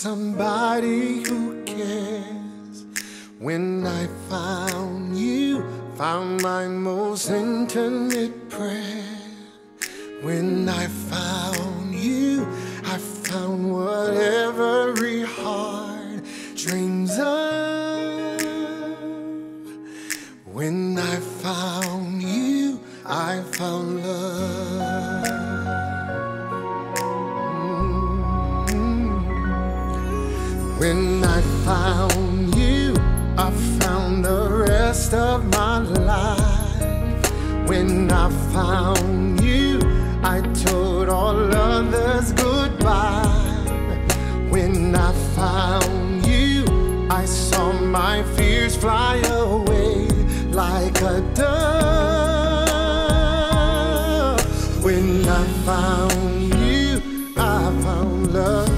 somebody who cares. When I found you, found my most intimate prayer. When I found you, I found what every heart dreams of. When I found you, I found love. When I found you, I found the rest of my life. When I found you, I told all others goodbye. When I found you, I saw my fears fly away like a dove. When I found you, I found love.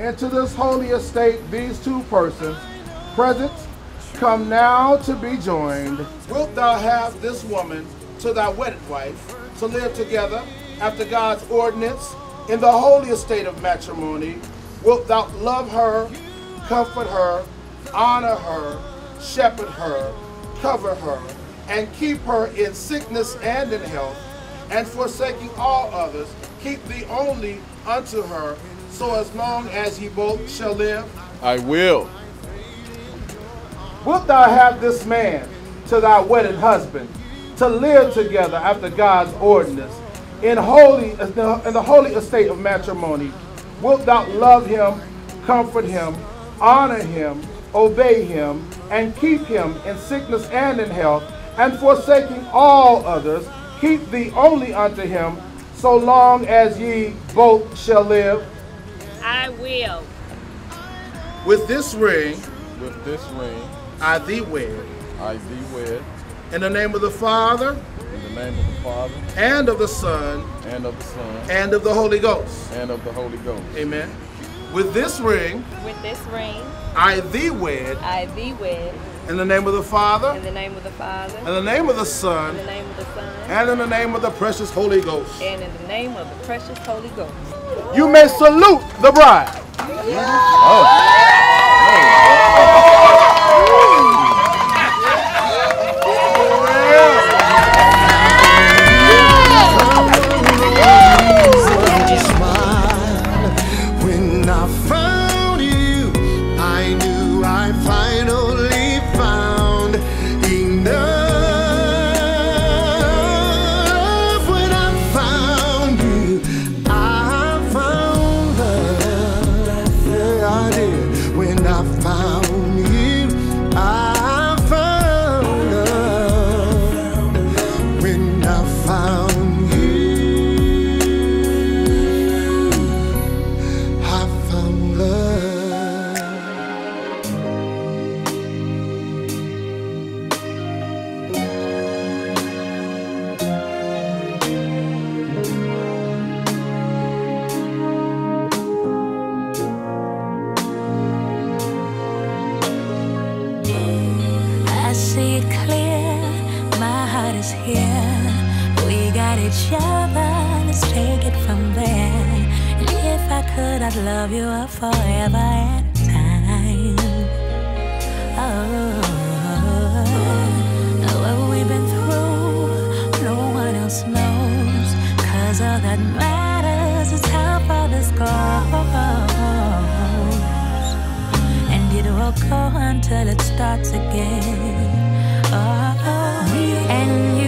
Into this holy estate, these two persons present come now to be joined. Wilt thou have this woman to thy wedded wife to live together after God's ordinance in the holy estate of matrimony? Wilt thou love her, comfort her, honor her, shepherd her, cover her, and keep her in sickness and in health, and forsaking all others, keep thee only unto her, so as long as ye both shall live? I will. Wilt thou have this man to thy wedded husband to live together after God's ordinance in the holy estate of matrimony? Wilt thou love him, comfort him, honor him, obey him, and keep him in sickness and in health, and forsaking all others, keep thee only unto him, so long as ye both shall live? I will. With this ring, I thee wed. I thee wed. In the name of the Father. In the name of the Father. And of the Son. And of the Son. And of the Holy Ghost. And of the Holy Ghost. Amen. With this ring. With this ring. I thee wed. I thee wed. In the name of the Father. In the name of the Father. In the name of the Son. In the name of the Son. And in the name of the precious Holy Ghost. And in the name of the precious Holy Ghost. You may salute the bride. Yeah. Oh. Such a smile. When I found you, I knew I finally found enough. When I found you, I found you, I found love. When I found you, I found love. See it clear, my heart is here. We got each other, let's take it from there. And if I could, I'd love you up forever and time. Oh, what we've been through, no one else knows. 'Cause all that matters is how far this goes. And it will go until it starts again. Oh, and you